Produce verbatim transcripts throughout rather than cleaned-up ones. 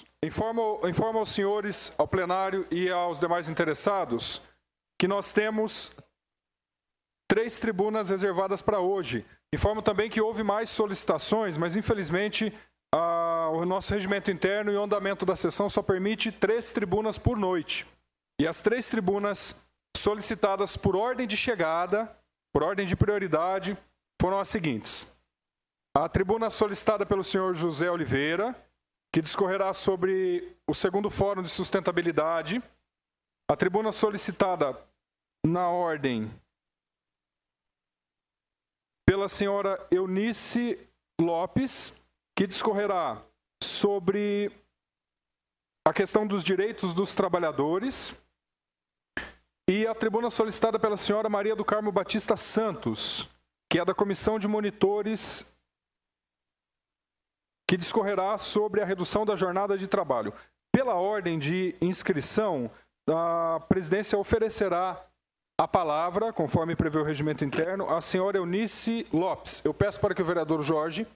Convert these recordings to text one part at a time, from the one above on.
Santos. Informo, informo aos senhores, ao plenário e aos demais interessados que nós temos três tribunas reservadas para hoje. Informo também que houve mais solicitações, mas infelizmente a, o nosso regimento interno e o andamento da sessão só permite três tribunas por noite. E as três tribunas solicitadas por ordem de chegada, por ordem de prioridade, foram as seguintes. A tribuna solicitada pelo senhor José Oliveira, que discorrerá sobre o segundo Fórum de Sustentabilidade. A tribuna solicitada na ordem pela senhora Eunice Lopes, que discorrerá sobre a questão dos direitos dos trabalhadores. E a tribuna solicitada pela senhora Maria do Carmo Batista Santos, que é da Comissão de Monitores, que discorrerá sobre a redução da jornada de trabalho. Pela ordem de inscrição, a presidência oferecerá a palavra, conforme prevê o regimento interno, à senhora Eunice Lopes. Eu peço para que o vereador Jorge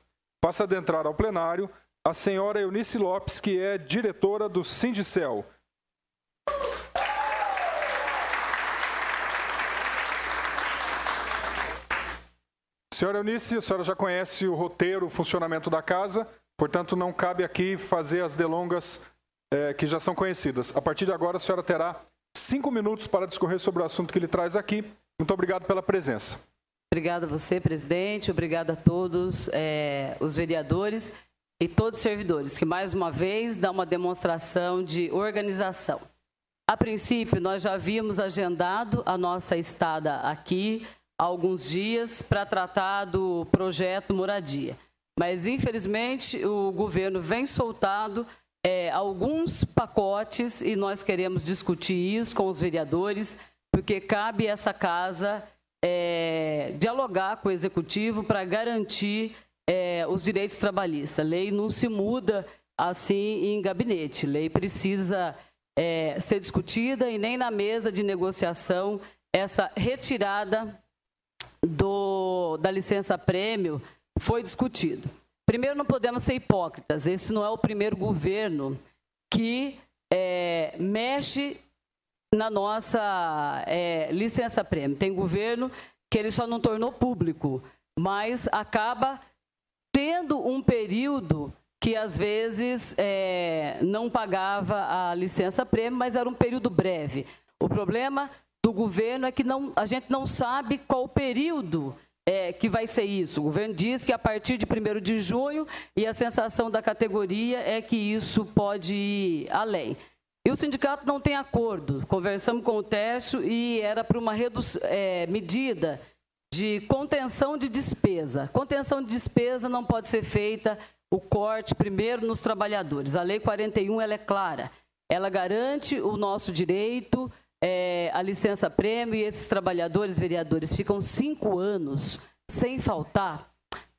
passe a adentrar ao plenário a senhora Eunice Lopes, que é diretora do SINDSEL. Senhora Eunice, a senhora já conhece o roteiro, o funcionamento da casa. Portanto, não cabe aqui fazer as delongas eh, que já são conhecidas. A partir de agora, a senhora terá cinco minutos para discorrer sobre o assunto que lhe traz aqui. Muito obrigado pela presença. Obrigada a você, presidente. Obrigada a todos eh, os vereadores e todos os servidores, que mais uma vez dá uma demonstração de organização. A princípio, nós já havíamos agendado a nossa estada aqui há alguns dias para tratar do projeto Moradia. Mas, infelizmente, o governo vem soltado é, alguns pacotes e nós queremos discutir isso com os vereadores, porque cabe a essa casa é, dialogar com o executivo para garantir é, os direitos trabalhistas. A lei não se muda assim em gabinete. A lei precisa é, ser discutida e nem na mesa de negociação essa retirada do, da licença-prêmio foi discutido. Primeiro, não podemos ser hipócritas. Esse não é o primeiro governo que é, mexe na nossa é, licença-prêmio. Tem governo que ele só não tornou público, mas acaba tendo um período que, às vezes, é, não pagava a licença-prêmio, mas era um período breve. O problema do governo é que não, a gente não sabe qual o período é, que vai ser isso. O governo diz que a partir de primeiro de junho, e a sensação da categoria é que isso pode ir além. E o sindicato não tem acordo. Conversamos com o Tércio e era para uma redução, é, medida de contenção de despesa. Contenção de despesa não pode ser feita o corte primeiro nos trabalhadores. A Lei quarenta e um ela é clara. Ela garante o nosso direito... É, a licença-prêmio, e esses trabalhadores, vereadores, ficam cinco anos sem faltar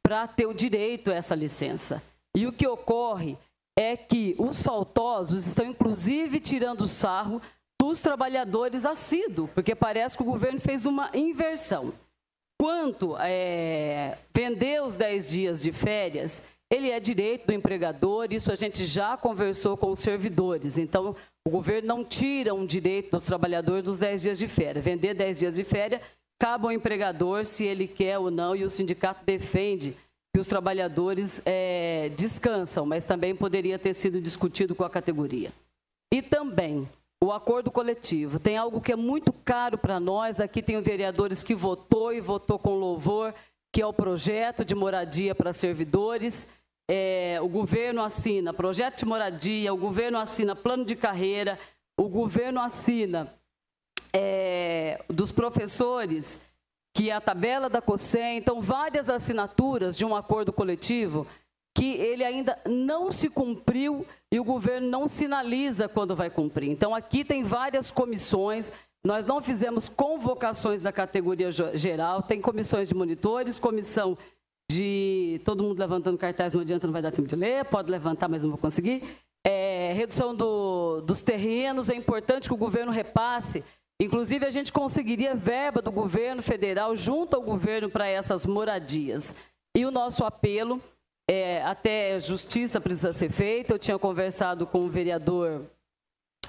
para ter o direito a essa licença. E o que ocorre é que os faltosos estão, inclusive, tirando sarro dos trabalhadores assíduos, porque parece que o governo fez uma inversão. Quanto é, vender os dez dias de férias, ele é direito do empregador, isso a gente já conversou com os servidores. Então, o governo não tira um direito dos trabalhadores dos dez dias de férias. Vender dez dias de férias cabe ao empregador, se ele quer ou não, e o sindicato defende que os trabalhadores é, descansam, mas também poderia ter sido discutido com a categoria. E também o acordo coletivo. Tem algo que é muito caro para nós, aqui tem os vereadores que votou e votou com louvor, que é o projeto de moradia para servidores. É, o governo assina projeto de moradia, o governo assina plano de carreira, o governo assina é, dos professores, que é a tabela da COCE. Então, várias assinaturas de um acordo coletivo que ele ainda não se cumpriu e o governo não sinaliza quando vai cumprir. Então, aqui tem várias comissões, nós não fizemos convocações da categoria geral, tem comissões de monitores, comissão... de todo mundo levantando cartaz, não adianta, não vai dar tempo de ler, pode levantar, mas não vou conseguir. É, redução do, dos terrenos, é importante que o governo repasse. Inclusive, a gente conseguiria verba do governo federal junto ao governo para essas moradias. E o nosso apelo é, até justiça precisa ser feita. Eu tinha conversado com o vereador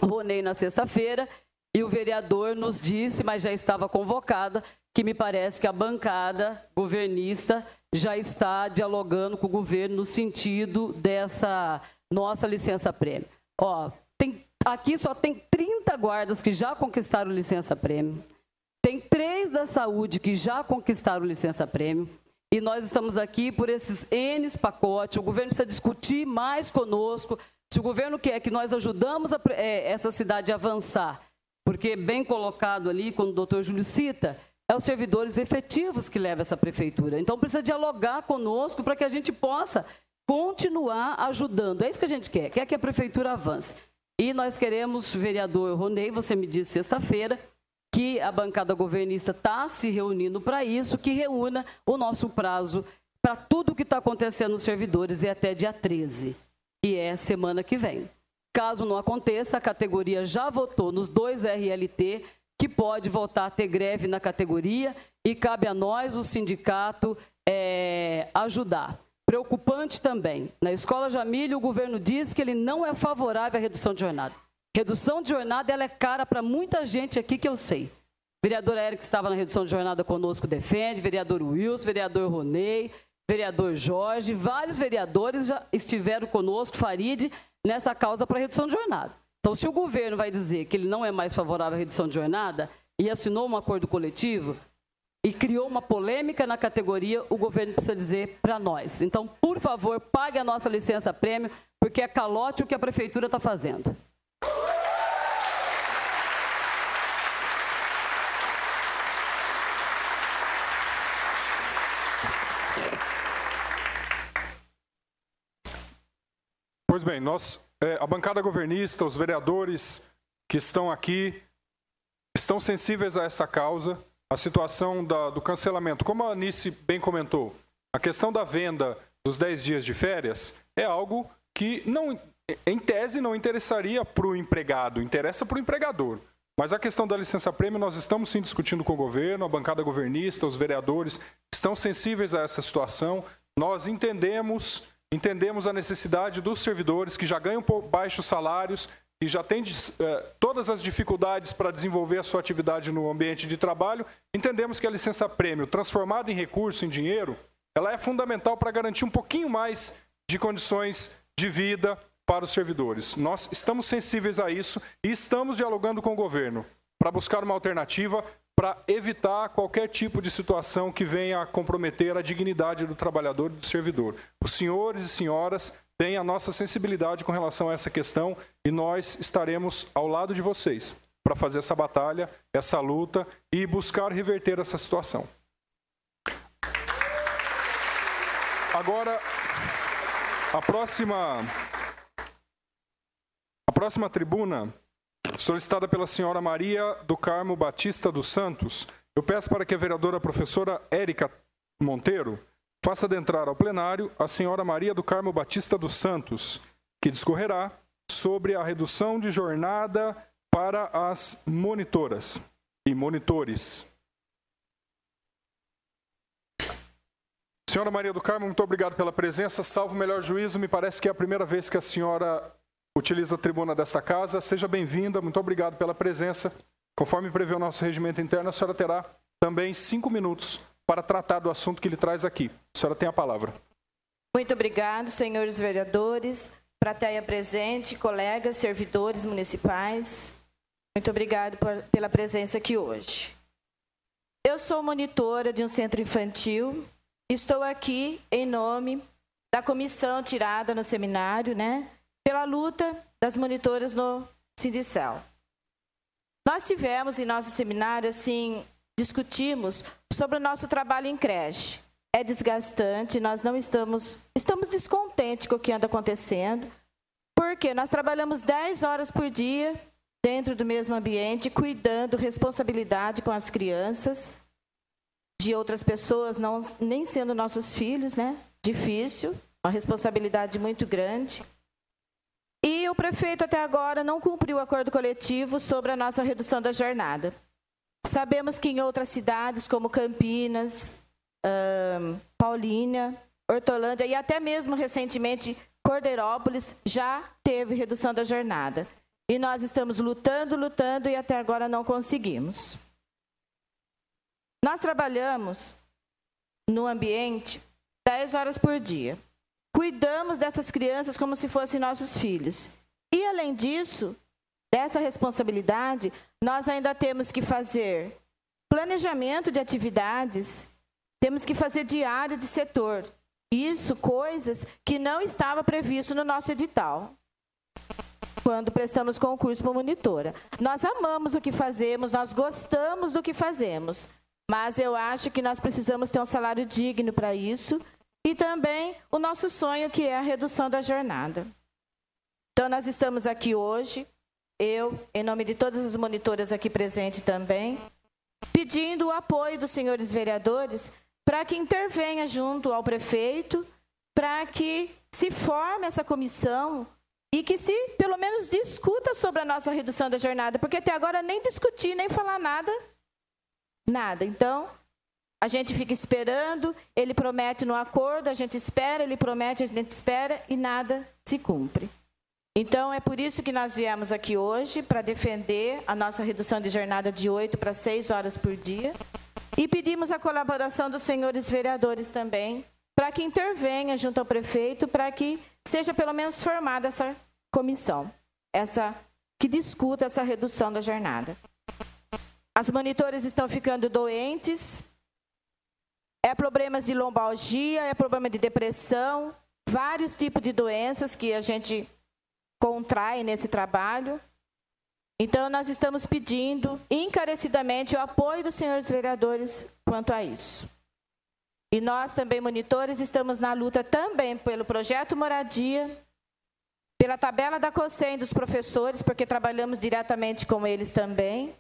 Ronei na sexta-feira e o vereador nos disse, mas já estava convocada, que me parece que a bancada governista já está dialogando com o governo no sentido dessa nossa licença-prêmio. Ó, tem, aqui só tem trinta guardas que já conquistaram licença-prêmio, tem três da saúde que já conquistaram licença-prêmio, e nós estamos aqui por esses N pacotes. O governo precisa discutir mais conosco. Se o governo quer que nós ajudamos a, é, essa cidade a avançar, porque bem colocado ali, quando o doutor Júlio cita, é os servidores efetivos que levam essa prefeitura. Então, precisa dialogar conosco para que a gente possa continuar ajudando. É isso que a gente quer, quer que a prefeitura avance. E nós queremos, vereador Ronei, você me disse sexta-feira, que a bancada governista está se reunindo para isso, que reúna o nosso prazo para tudo o que está acontecendo nos servidores e até dia treze, que é semana que vem. Caso não aconteça, a categoria já votou nos dois R L T, que pode voltar a ter greve na categoria, e cabe a nós, o sindicato, é, ajudar. Preocupante também, na escola Jamilho, o governo diz que ele não é favorável à redução de jornada. Redução de jornada, ela é cara para muita gente aqui que eu sei. Vereadora Eric, que estava na redução de jornada conosco, defende, vereador Wilson, vereador Ronei, vereador Jorge, vários vereadores já estiveram conosco, Farid, nessa causa para redução de jornada. Então, se o governo vai dizer que ele não é mais favorável à redução de jornada e assinou um acordo coletivo e criou uma polêmica na categoria, o governo precisa dizer para nós. Então, por favor, pague a nossa licença-prêmio, porque é calote o que a prefeitura está fazendo. Pois bem, nós, é, a bancada governista, os vereadores que estão aqui, estão sensíveis a essa causa, a situação da, do cancelamento. Como a Eunice bem comentou, a questão da venda dos dez dias de férias é algo que, não, em tese, não interessaria para o empregado, interessa para o empregador. Mas a questão da licença-prêmio, nós estamos sim discutindo com o governo, a bancada governista, os vereadores estão sensíveis a essa situação, nós entendemos... Entendemos a necessidade dos servidores que já ganham baixos salários e já têm eh, todas as dificuldades para desenvolver a sua atividade no ambiente de trabalho. Entendemos que a licença-prêmio, transformada em recurso, em dinheiro, ela é fundamental para garantir um pouquinho mais de condições de vida para os servidores. Nós estamos sensíveis a isso e estamos dialogando com o governo para buscar uma alternativa para evitar qualquer tipo de situação que venha a comprometer a dignidade do trabalhador e do servidor. Os senhores e senhoras têm a nossa sensibilidade com relação a essa questão e nós estaremos ao lado de vocês para fazer essa batalha, essa luta e buscar reverter essa situação. Agora, a próxima, a próxima tribuna... solicitada pela senhora Maria do Carmo Batista dos Santos, eu peço para que a vereadora professora Érica Monteiro faça adentrar ao plenário a senhora Maria do Carmo Batista dos Santos, que discorrerá sobre a redução de jornada para as monitoras e monitores. Senhora Maria do Carmo, muito obrigado pela presença. Salvo o melhor juízo, me parece que é a primeira vez que a senhora... utiliza a tribuna desta casa. Seja bem-vinda, muito obrigado pela presença. Conforme prevê o nosso regimento interno, a senhora terá também cinco minutos para tratar do assunto que lhe traz aqui. A senhora tem a palavra. Muito obrigado, senhores vereadores, plateia presente, colegas, servidores municipais. Muito obrigado por, pela presença aqui hoje. Eu sou monitora de um centro infantil. Estou aqui em nome da comissão tirada no seminário, né? Pela luta das monitoras no SINDSEL. Nós tivemos em nosso seminário, assim, discutimos sobre o nosso trabalho em creche. É desgastante, nós não estamos, estamos descontentes com o que anda acontecendo, porque nós trabalhamos dez horas por dia dentro do mesmo ambiente, cuidando, responsabilidade com as crianças, de outras pessoas, não, nem sendo nossos filhos, né? Difícil, uma responsabilidade muito grande. E o prefeito até agora não cumpriu o acordo coletivo sobre a nossa redução da jornada. Sabemos que em outras cidades, como Campinas, uh, Paulínia, Hortolândia e até mesmo recentemente Cordeirópolis já teve redução da jornada. E nós estamos lutando, lutando e até agora não conseguimos. Nós trabalhamos no ambiente dez horas por dia. Cuidamos dessas crianças como se fossem nossos filhos. E além disso, dessa responsabilidade, nós ainda temos que fazer planejamento de atividades, temos que fazer diário de setor. Isso, coisas que não estava previsto no nosso edital, quando prestamos concurso para monitora. Nós amamos o que fazemos, nós gostamos do que fazemos, mas eu acho que nós precisamos ter um salário digno para isso e também o nosso sonho, que é a redução da jornada. Então, nós estamos aqui hoje, eu, em nome de todas as monitoras aqui presentes também, pedindo o apoio dos senhores vereadores para que intervenha junto ao prefeito, para que se forme essa comissão e que se, pelo menos, discuta sobre a nossa redução da jornada, porque até agora nem discutir, nem falar nada, nada. Então, a gente fica esperando, ele promete no acordo, a gente espera, ele promete, a gente espera e nada se cumpre. Então, é por isso que nós viemos aqui hoje, para defender a nossa redução de jornada de oito para seis horas por dia. E pedimos a colaboração dos senhores vereadores também, para que intervenha junto ao prefeito, para que seja pelo menos formada essa comissão, essa que discuta essa redução da jornada. As monitoras estão ficando doentes, é problemas de lombalgia, é problema de depressão, vários tipos de doenças que a gente contrai nesse trabalho. Então, nós estamos pedindo encarecidamente o apoio dos senhores vereadores quanto a isso. E nós também, monitores, estamos na luta também pelo projeto Moradia, pela tabela da COSEM dos professores, porque trabalhamos diretamente com eles também.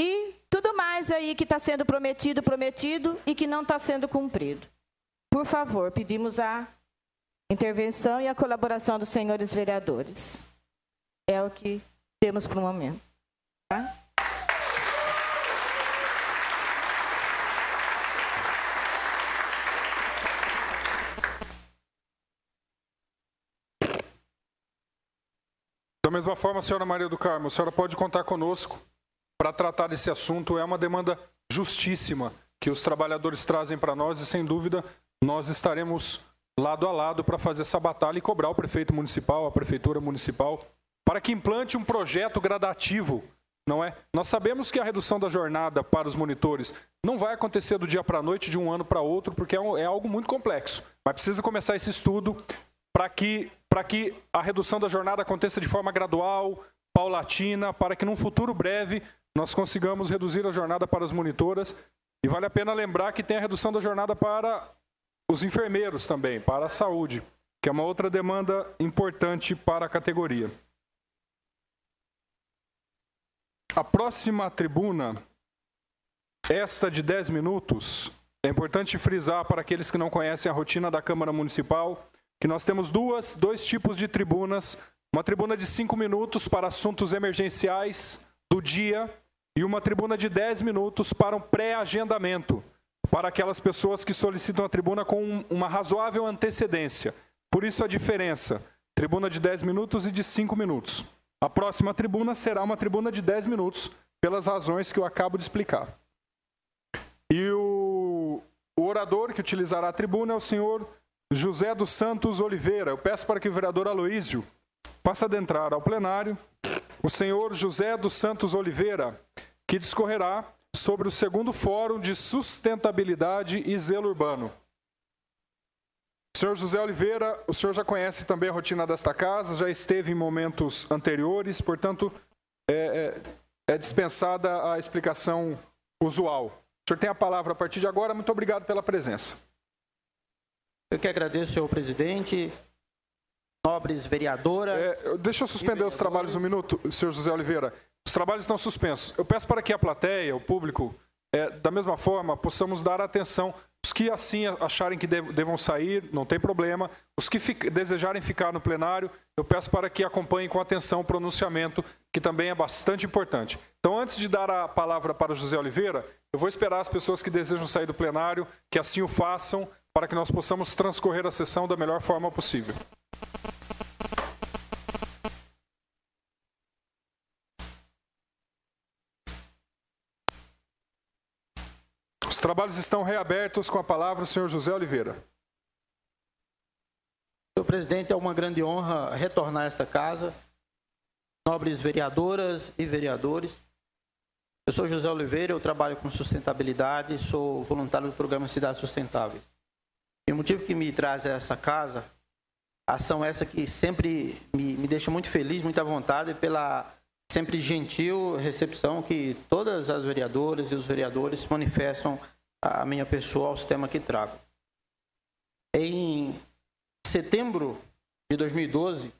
E tudo mais aí que está sendo prometido, prometido e que não está sendo cumprido. Por favor, pedimos a intervenção e a colaboração dos senhores vereadores. É o que temos para o momento. Tá? Da mesma forma, senhora Maria do Carmo, a senhora pode contar conosco para tratar desse assunto. É uma demanda justíssima que os trabalhadores trazem para nós e, sem dúvida, nós estaremos lado a lado para fazer essa batalha e cobrar o prefeito municipal, a prefeitura municipal, para que implante um projeto gradativo, não é? Nós sabemos que a redução da jornada para os monitores não vai acontecer do dia para a noite, de um ano para outro, porque é, um, é algo muito complexo, mas precisa começar esse estudo para que, para que a redução da jornada aconteça de forma gradual, paulatina, para que num futuro breve nós consigamos reduzir a jornada para as monitoras. E vale a pena lembrar que tem a redução da jornada para os enfermeiros também, para a saúde, que é uma outra demanda importante para a categoria. A próxima tribuna, esta de dez minutos, é importante frisar para aqueles que não conhecem a rotina da Câmara Municipal, que nós temos duas, dois tipos de tribunas, uma tribuna de cinco minutos para assuntos emergenciais do dia e uma tribuna de dez minutos para um pré-agendamento, para aquelas pessoas que solicitam a tribuna com uma razoável antecedência. Por isso a diferença, tribuna de dez minutos e de cinco minutos. A próxima tribuna será uma tribuna de dez minutos, pelas razões que eu acabo de explicar. E o, o orador que utilizará a tribuna é o senhor José dos Santos Oliveira. Eu peço para que o vereador Aloísio passe a adentrar ao plenário o senhor José dos Santos Oliveira, que discorrerá sobre o segundo Fórum de Sustentabilidade e Zelo Urbano. senhor José Oliveira, o senhor já conhece também a rotina desta casa, já esteve em momentos anteriores, portanto, é, é, é dispensada a explicação usual. O senhor tem a palavra a partir de agora. Muito obrigado pela presença. Eu que agradeço, senhor presidente, nobres vereadoras. É, deixa eu suspender os trabalhos um minuto, senhor José Oliveira. Os trabalhos estão suspensos. Eu peço para que a plateia, o público, é, da mesma forma, possamos dar atenção. Os que assim acharem que devam sair, não tem problema. Os que fica, desejarem ficar no plenário, eu peço para que acompanhem com atenção o pronunciamento, que também é bastante importante. Então, antes de dar a palavra para o José Oliveira, eu vou esperar as pessoas que desejam sair do plenário, que assim o façam, para que nós possamos transcorrer a sessão da melhor forma possível. Os trabalhos estão reabertos. Com a palavra o senhor José Oliveira. Senhor presidente, é uma grande honra retornar a esta casa. Nobres vereadoras e vereadores, eu sou José Oliveira, eu trabalho com sustentabilidade, sou voluntário do programa Cidades Sustentáveis. E o motivo que me traz a essa casa, ação essa que sempre me, me deixa muito feliz, muito à vontade, pela sempre gentil recepção que todas as vereadoras e os vereadores manifestam à minha pessoa, aos temas que trago. Em setembro de dois mil e doze,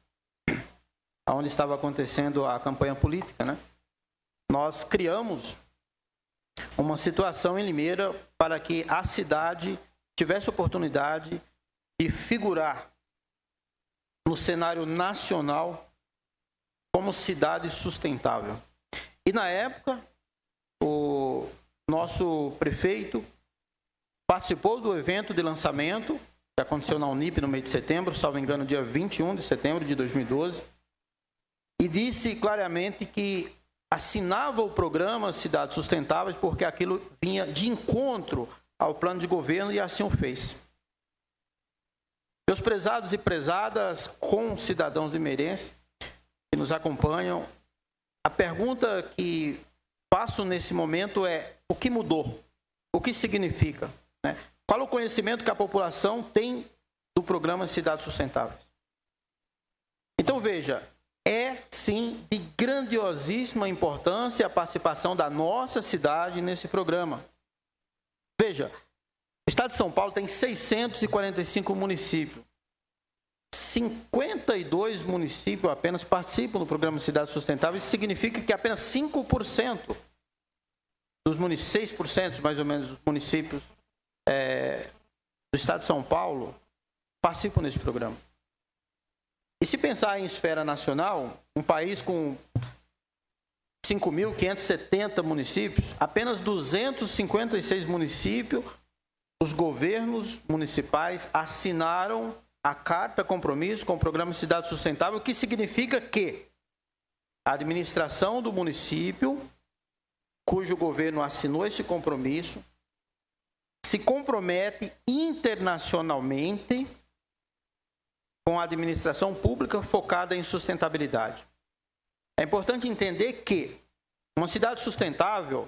onde estava acontecendo a campanha política, né? Nós criamos uma situação em Limeira para que a cidade tivesse oportunidade de figurar no cenário nacional como cidade sustentável. E na época, o nosso prefeito participou do evento de lançamento, que aconteceu na Unip no mês de setembro, salvo engano, dia vinte e um de setembro de dois mil e doze, e disse claramente que assinava o programa Cidades Sustentáveis porque aquilo vinha de encontro ao plano de governo, e assim o fez. Meus prezados e prezadas, com cidadãos limeirenses que nos acompanham, a pergunta que faço nesse momento é: o que mudou? O que significa? Né? Qual o conhecimento que a população tem do programa Cidades Sustentáveis? Então veja, é, sim, de grandiosíssima importância a participação da nossa cidade nesse programa. Veja, o estado de São Paulo tem seiscentos e quarenta e cinco municípios. cinquenta e dois municípios apenas participam do programa Cidades Sustentáveis. Isso significa que apenas cinco por cento dos municípios, seis por cento mais ou menos dos municípios é, do estado de São Paulo participam desse programa. E se pensar em esfera nacional, um país com cinco mil quinhentos e setenta municípios, apenas duzentos e cinquenta e seis municípios, os governos municipais assinaram a carta compromisso com o programa Cidade Sustentável, o que significa que a administração do município, cujo governo assinou esse compromisso, se compromete internacionalmente com a administração pública focada em sustentabilidade. É importante entender que uma cidade sustentável,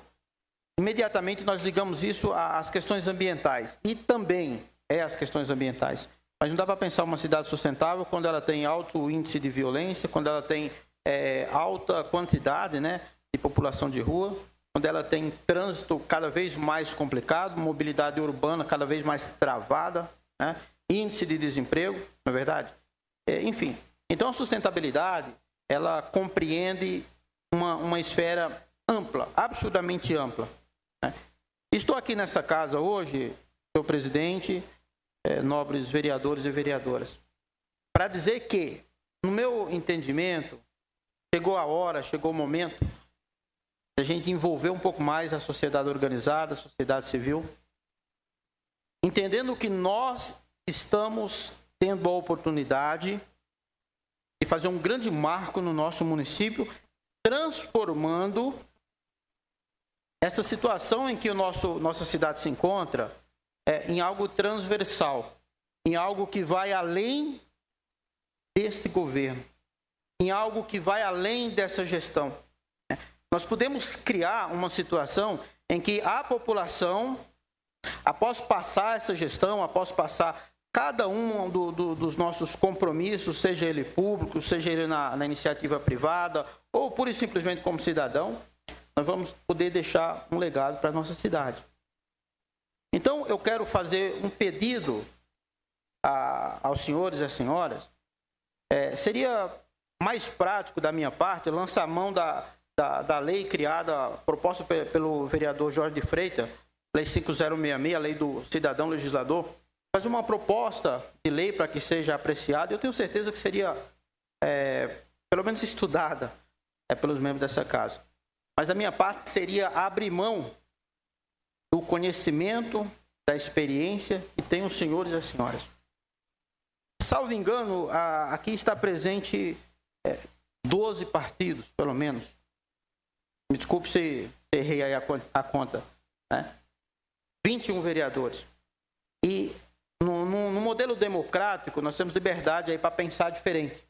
imediatamente nós ligamos isso às questões ambientais, e também é às questões ambientais. Mas não dá para pensar uma cidade sustentável quando ela tem alto índice de violência, quando ela tem é, alta quantidade, né, de população de rua, quando ela tem trânsito cada vez mais complicado, mobilidade urbana cada vez mais travada, né? Índice de desemprego, não é verdade? É, enfim, então a sustentabilidade, ela compreende uma, uma esfera ampla, absurdamente ampla. Né? Estou aqui nessa casa hoje, senhor presidente, é, nobres vereadores e vereadoras, para dizer que, no meu entendimento, chegou a hora, chegou o momento de a gente envolver um pouco mais a sociedade organizada, a sociedade civil, entendendo que nós estamos tendo a oportunidade de fazer um grande marco no nosso município, transformando essa situação em que o nosso, nossa cidade se encontra é, em algo transversal, em algo que vai além deste governo, em algo que vai além dessa gestão. Nós podemos criar uma situação em que a população, após passar essa gestão, após passar cada um do, do, dos nossos compromissos, seja ele público, seja ele na, na iniciativa privada, ou pura e simplesmente como cidadão, nós vamos poder deixar um legado para a nossa cidade. Então, eu quero fazer um pedido a, aos senhores e às senhoras. É, seria mais prático da minha parte lançar a mão da, da, da lei criada, proposta pe, pelo vereador Jorge de Freitas, Lei cinco mil e sessenta e seis, a lei do cidadão legislador, faz uma proposta de lei para que seja apreciada. Eu tenho certeza que seria, é, pelo menos, estudada é, pelos membros dessa casa. Mas, da minha parte, seria abrir mão do conhecimento, da experiência que têm os senhores e as senhoras. Salvo engano, a, aqui está presente é, doze partidos, pelo menos. Me desculpe se errei aí a, a conta, né? vinte e um vereadores. E no, no, no modelo democrático, nós temos liberdade aí para pensar diferente.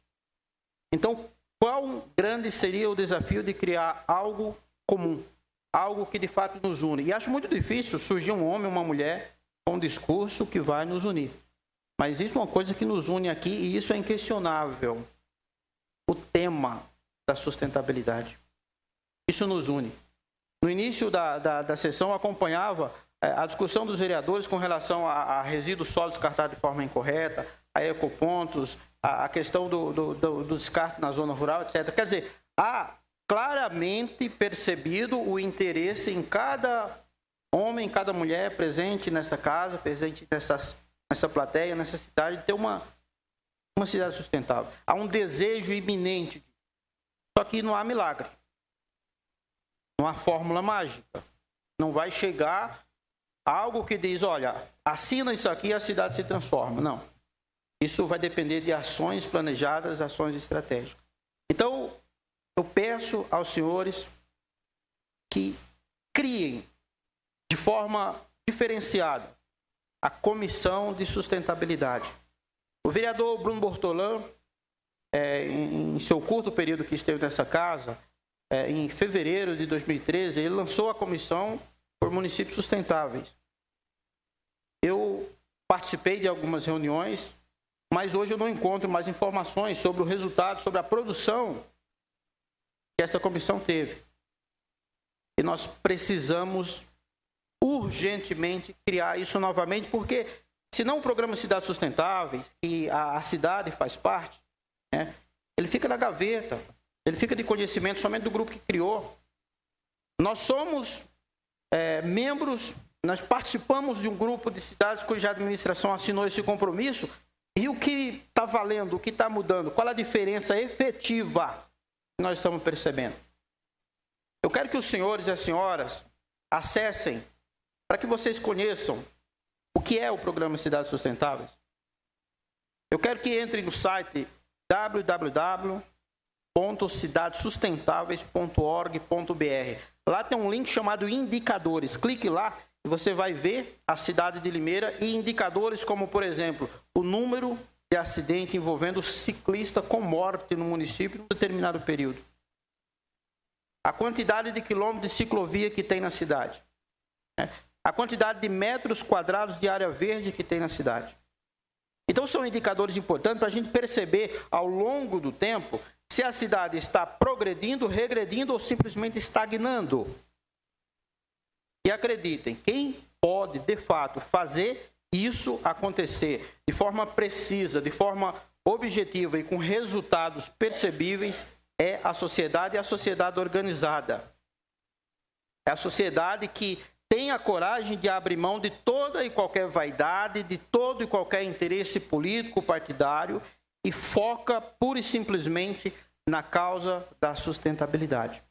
Então, qual grande seria o desafio de criar algo comum, algo que de fato nos une? E acho muito difícil surgir um homem, uma mulher, com um discurso que vai nos unir. Mas isso é uma coisa que nos une aqui e isso é inquestionável. O tema da sustentabilidade. Isso nos une. No início da, da, da sessão, eu acompanhava a discussão dos vereadores com relação a, a resíduos sólidos descartados de forma incorreta, a ecopontos, a, a questão do, do, do, do descarte na zona rural, etcétera. Quer dizer, há claramente percebido o interesse em cada homem, cada mulher presente nessa casa, presente nessa, nessa plateia, nessa cidade, de ter uma, uma cidade sustentável. Há um desejo iminente. Só que não há milagre. Não há fórmula mágica. Não vai chegar algo que diz, olha, assina isso aqui e a cidade se transforma. Não. Isso vai depender de ações planejadas, ações estratégicas. Então, eu peço aos senhores que criem de forma diferenciada a Comissão de Sustentabilidade. O vereador Bruno Bortolan, é, em, em seu curto período que esteve nessa casa, é, em fevereiro de dois mil e treze, ele lançou a Comissão por Municípios Sustentáveis. Eu participei de algumas reuniões, mas hoje eu não encontro mais informações sobre o resultado, sobre a produção que essa comissão teve. E nós precisamos urgentemente criar isso novamente, porque se não o programa Cidades Sustentáveis, que a, a cidade faz parte, né, ele fica na gaveta, ele fica de conhecimento somente do grupo que criou. Nós somos é, membros, nós participamos de um grupo de cidades cuja administração assinou esse compromisso. E o que está valendo, o que está mudando, qual a diferença efetiva que nós estamos percebendo? Eu quero que os senhores e as senhoras acessem, para que vocês conheçam o que é o programa Cidades Sustentáveis. Eu quero que entrem no site w w w ponto cidades sustentáveis ponto org ponto b r. Lá tem um link chamado Indicadores. Clique lá. Você vai ver a cidade de Limeira e indicadores como, por exemplo, o número de acidente envolvendo ciclista com morte no município em um determinado período. A quantidade de quilômetros de ciclovia que tem na cidade. A quantidade de metros quadrados de área verde que tem na cidade. Então, são indicadores importantes para a gente perceber ao longo do tempo se a cidade está progredindo, regredindo ou simplesmente estagnando. E acreditem, quem pode, de fato, fazer isso acontecer de forma precisa, de forma objetiva e com resultados percebíveis é a sociedade e a sociedade organizada. É a sociedade que tem a coragem de abrir mão de toda e qualquer vaidade, de todo e qualquer interesse político, partidário e foca pura e simplesmente na causa da sustentabilidade.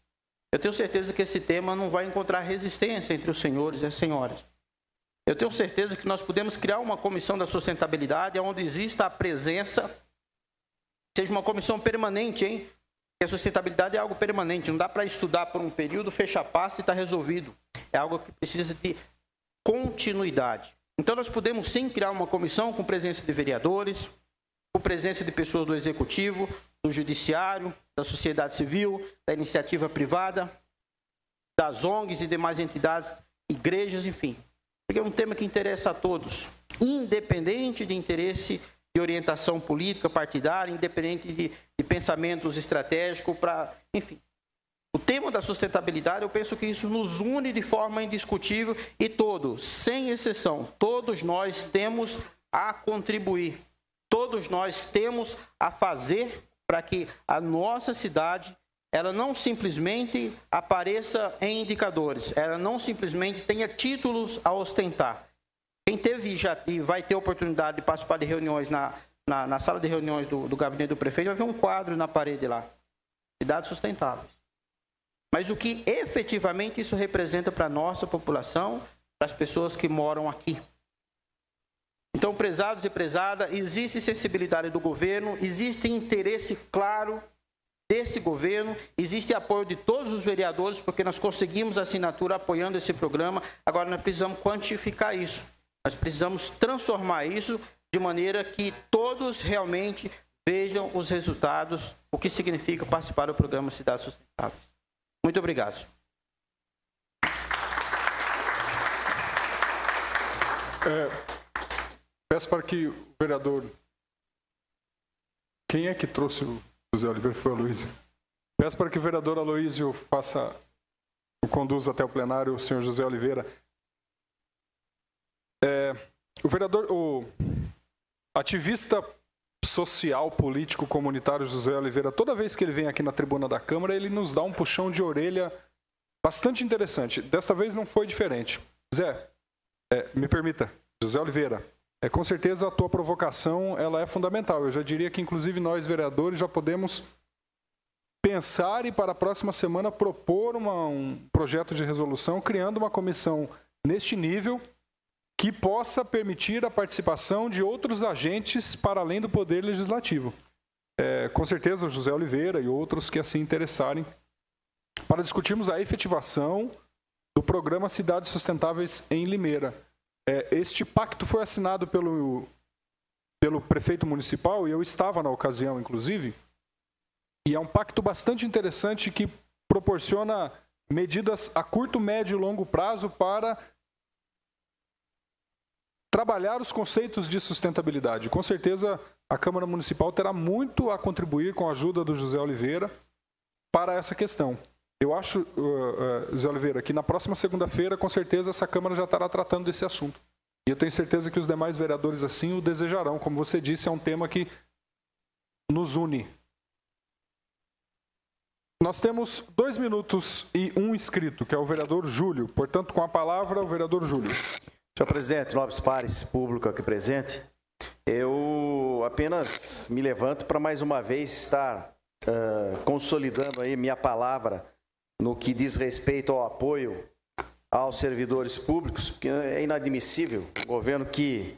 Eu tenho certeza que esse tema não vai encontrar resistência entre os senhores e as senhoras. Eu tenho certeza que nós podemos criar uma comissão da sustentabilidade onde exista a presença, seja uma comissão permanente, hein? Porque a sustentabilidade é algo permanente, não dá para estudar por um período, fechar a pasta e está resolvido. É algo que precisa de continuidade. Então nós podemos sim criar uma comissão com presença de vereadores, com presença de pessoas do executivo, do judiciário, da sociedade civil, da iniciativa privada, das O N Gs e demais entidades, igrejas, enfim. Porque é um tema que interessa a todos, independente de interesse de orientação política, partidária, independente de, de pensamentos estratégicos, pra, enfim. O tema da sustentabilidade, eu penso que isso nos une de forma indiscutível e todos, sem exceção, todos nós temos a contribuir. Todos nós temos a fazer para que a nossa cidade, ela não simplesmente apareça em indicadores, ela não simplesmente tenha títulos a ostentar. Quem teve já, e vai ter oportunidade de participar de reuniões na, na, na sala de reuniões do, do gabinete do prefeito, vai ver um quadro na parede lá, Cidades Sustentáveis. Mas o que efetivamente isso representa para a nossa população, para as pessoas que moram aqui, Então, prezados e prezada, existe sensibilidade do governo, existe interesse claro desse governo, existe apoio de todos os vereadores, porque nós conseguimos assinatura apoiando esse programa. Agora, nós precisamos quantificar isso. Nós precisamos transformar isso de maneira que todos realmente vejam os resultados, o que significa participar do programa Cidades Sustentáveis. Muito obrigado. É... Peço para que o vereador... Quem é que trouxe o José Oliveira? Foi o Aloísio. Peço para que o vereador Aloísio faça, o conduza até o plenário o senhor José Oliveira. É, o vereador, o ativista social, político, comunitário José Oliveira, toda vez que ele vem aqui na tribuna da Câmara, ele nos dá um puxão de orelha bastante interessante. Desta vez não foi diferente. Zé, é, me permita, José Oliveira. É, com certeza a tua provocação ela é fundamental. Eu já diria que, inclusive, nós, vereadores, já podemos pensar e, para a próxima semana, propor uma, um projeto de resolução, criando uma comissão neste nível que possa permitir a participação de outros agentes para além do Poder Legislativo. É, com certeza, o José Oliveira e outros que assim interessarem, para discutirmos a efetivação do programa Cidades Sustentáveis em Limeira. Este pacto foi assinado pelo, pelo prefeito municipal, e eu estava na ocasião, inclusive, e é um pacto bastante interessante que proporciona medidas a curto, médio e longo prazo para trabalhar os conceitos de sustentabilidade. Com certeza, a Câmara Municipal terá muito a contribuir com a ajuda do José Oliveira para essa questão. Eu acho, uh, uh, José Oliveira, que na próxima segunda-feira, com certeza, essa Câmara já estará tratando desse assunto. E eu tenho certeza que os demais vereadores assim o desejarão. Como você disse, é um tema que nos une. Nós temos dois minutos e um inscrito, que é o vereador Júlio. Portanto, com a palavra, o vereador Júlio. Senhor presidente, nobres pares, público aqui presente, eu apenas me levanto para mais uma vez estar uh, consolidando aí minha palavra no que diz respeito ao apoio aos servidores públicos, porque é inadmissível um governo que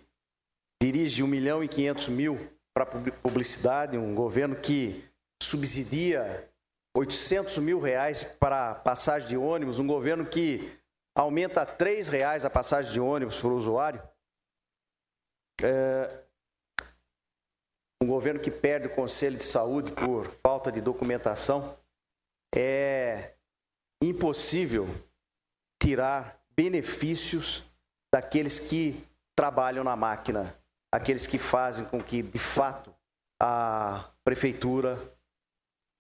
dirige um milhão e quinhentos mil para publicidade, um governo que subsidia oitocentos mil reais para passagem de ônibus, um governo que aumenta três reais a passagem de ônibus para o usuário, é... um governo que perde o Conselho de Saúde por falta de documentação. É... impossível tirar benefícios daqueles que trabalham na máquina, aqueles que fazem com que, de fato, a prefeitura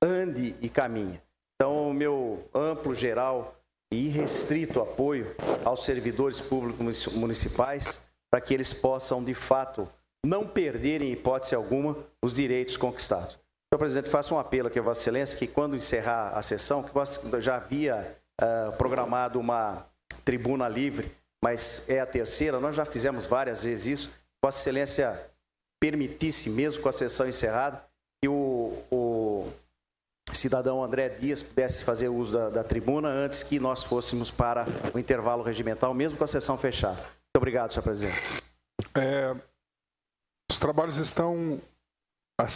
ande e caminhe. Então, o meu amplo, geral e irrestrito apoio aos servidores públicos municipais para que eles possam, de fato, não perderem, em hipótese alguma, os direitos conquistados. Senhor presidente, faço um apelo aqui a Vossa Excelência que, quando encerrar a sessão, que eu já havia uh, programado uma tribuna livre, mas é a terceira, nós já fizemos várias vezes isso, Vossa Excelência permitisse, mesmo com a sessão encerrada, que o, o cidadão André Dias pudesse fazer uso da, da tribuna antes que nós fôssemos para o intervalo regimental, mesmo com a sessão fechada. Muito obrigado, senhor presidente. É, os trabalhos estão...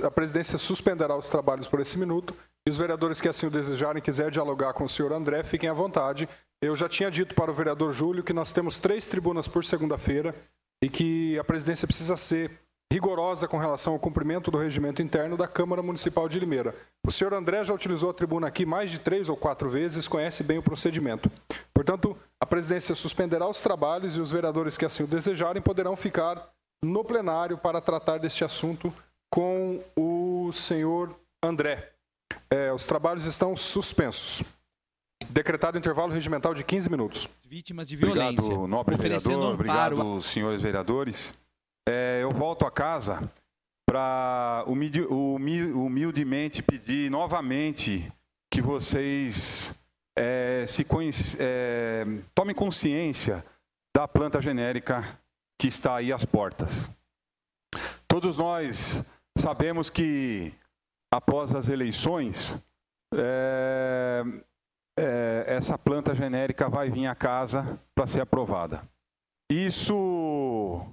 A presidência suspenderá os trabalhos por esse minuto e os vereadores que assim o desejarem, quiser dialogar com o senhor André, fiquem à vontade. Eu já tinha dito para o vereador Júlio que nós temos três tribunas por segunda-feira e que a presidência precisa ser rigorosa com relação ao cumprimento do regimento interno da Câmara Municipal de Limeira. O senhor André já utilizou a tribuna aqui mais de três ou quatro vezes, conhece bem o procedimento. Portanto, a presidência suspenderá os trabalhos e os vereadores que assim o desejarem poderão ficar no plenário para tratar deste assunto com o senhor André. É, os trabalhos estão suspensos. Decretado intervalo regimental de quinze minutos. Vítimas de violência. Obrigado, nobre vereador. Obrigado, senhores vereadores. É, eu volto a casa para humildemente pedir novamente que vocês é, se é, tomem consciência da planta genérica que está aí às portas. Todos nós... sabemos que, após as eleições, é, é, essa planta genérica vai vir à casa para ser aprovada. Isso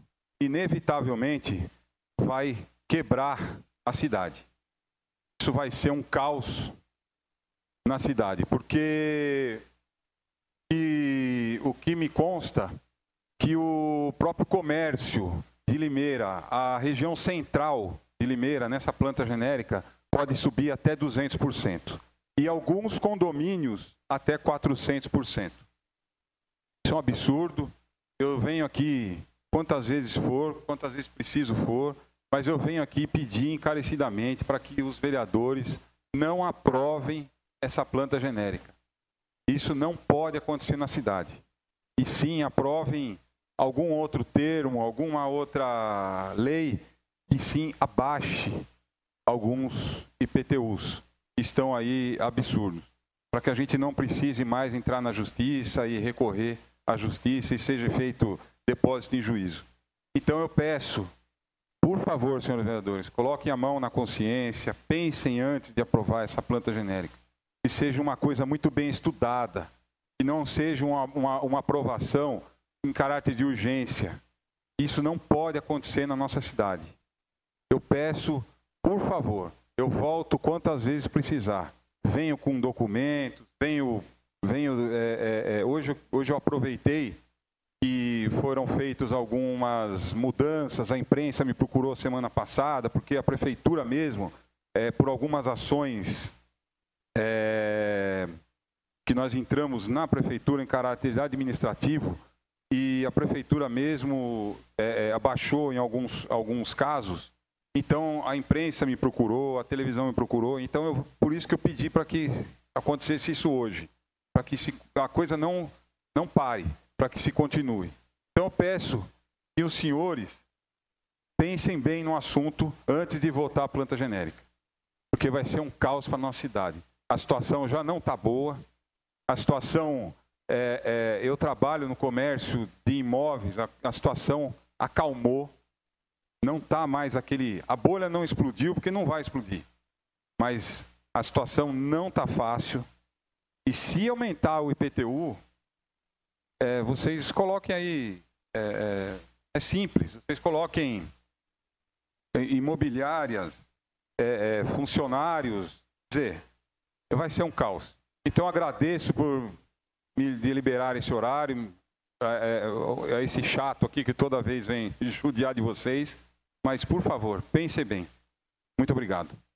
inevitavelmente vai quebrar a cidade. Isso vai ser um caos na cidade, porque e, o que me consta que o próprio comércio de Limeira, a região central de Limeira, nessa planta genérica, pode subir até duzentos por cento. E alguns condomínios até quatrocentos por cento. Isso é um absurdo. Eu venho aqui quantas vezes for, quantas vezes preciso for, mas eu venho aqui pedir encarecidamente para que os vereadores não aprovem essa planta genérica. Isso não pode acontecer na cidade. E sim, aprovem algum outro termo, alguma outra lei que sim abaixe alguns I P T Us que estão aí absurdos, para que a gente não precise mais entrar na justiça e recorrer à justiça e seja feito depósito em juízo. Então eu peço, por favor, senhores vereadores, coloquem a mão na consciência, pensem antes de aprovar essa planta genérica, que seja uma coisa muito bem estudada, que não seja uma, uma, uma aprovação em caráter de urgência. Isso não pode acontecer na nossa cidade. Eu peço, por favor, eu volto quantas vezes precisar. Venho com documentos, venho... venho é, é, hoje, hoje eu aproveitei que foram feitas algumas mudanças. A imprensa me procurou semana passada, porque a prefeitura mesmo, é, por algumas ações... É, que nós entramos na prefeitura em caráter administrativo e a prefeitura mesmo é, abaixou em alguns, alguns casos. Então, a imprensa me procurou, a televisão me procurou. Então, eu, por isso que eu pedi para que acontecesse isso hoje, para que se, a coisa não, não pare, para que se continue. Então, eu peço que os senhores pensem bem no assunto antes de votar a planta genérica, porque vai ser um caos para a nossa cidade. A situação já não está boa. A situação, é, é, eu trabalho no comércio de imóveis, a, a situação acalmou, não está mais aquele... A bolha não explodiu, porque não vai explodir, mas a situação não está fácil. E se aumentar o I P T U, é, vocês coloquem aí, é, é simples, vocês coloquem imobiliárias, é, é, funcionários, quer dizer, vai ser um caos. Então, agradeço por me deliberar esse horário, a, a, a esse chato aqui que toda vez vem judiar de vocês, mas, por favor, pense bem. Muito obrigado.